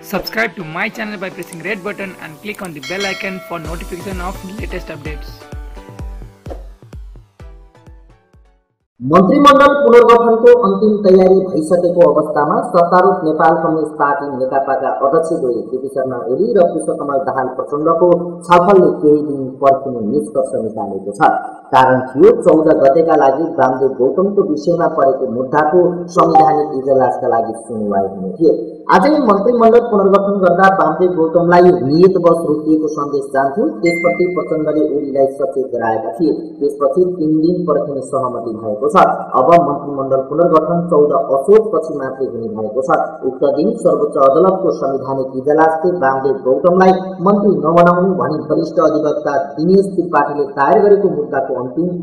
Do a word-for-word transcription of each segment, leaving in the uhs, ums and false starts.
Subscribe to my channel by pressing red button and click on the bell icon for notification of latest updates. मन्त्रीमण्डल पुनर्गठनको अन्तिम तयारी भइसकेको अवस्थामा सत्तारूढ Nepal communist party नेकपाका अध्यक्ष दुई केपी शर्मा ओली र पुष्पकमल दाहाल प्रचण्डको छलफलले केही दिन पर्खिने निष्कर्ष निकालेको छ। कारण थियो चौध गतेका लागि रामदेव गौतमको विषयमा परेको मुद्दाको संवैधानिक इजलासका लागि सुनवाई हुने थियो। आजै मन्त्रीमण्डल पुनर्गठन गर्दा बामदेव गौतमलाई नियतवश रोकिएको सन्देश जान्थ्यो। त्यसपछि प्रचण्डले ओलीलाई सचेत गराएका थिए। त्यसपछि तीन दिन पर्खिने सहमति भएको छ। अब मन्त्रीमण्डल पुनर्गठन चौध असोज पछि मात्रै हुने भएको छ। उक्त दिन सर्वोच्च अदालतको संवैधानिक इजलासले बामदेव गौतमलाई मन्त्री नबनाउनु भनी वरिष्ठ अधिवक्ता दिनेश त्रिपाठीले दायर गरेको मुद्दाको अन्तिम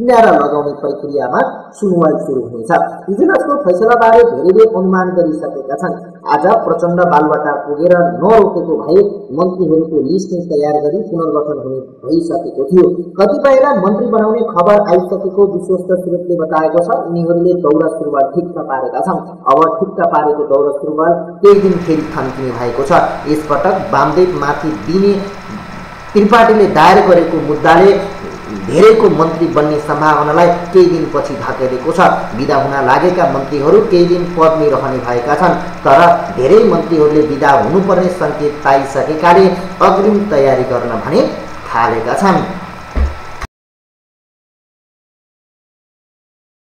किनारा लगाउने प्रक्रियामा सुनवाई सुरु हुनेछ। इजलासको फैसलाबारे धेरैले अनुमान गरिसकेका छन्। आज प्रचण्ड बालुवाटा पुगेर नरोकेको भए मन्त्रीहरूको लिस्ट नै तयार गरी पुनर्गठन हुने भइसकेको थियो। कतिपयलाई मन्त्री बनाउने खबर आइसकेको विश्वस्त स्रोतले बताएको छ। उनीहरूले गौरव सुरुवाल ठिक्क पारेका छन्। अब ठिक्क पारेको गौरव सुरुवाल केही दिन फेरि थन्किने भएको छ। यसपटक बामदेव माथि दिने त्रिपाठीले दायर गरेको मुद्दाले धेरैको मन्त्री बन्ने सम्भावनालाई केही दिनपछि ढाकेको छ। बिदा हुन लागेका मन्त्रीहरू केही दिन पदमै रहने भएका छन्। तर धेरै मन्त्रीहरूले बिदा हुनुपर्ने संकेत पाइसकेकाले अग्रिम तयारी गर्न भने थालेका छन्।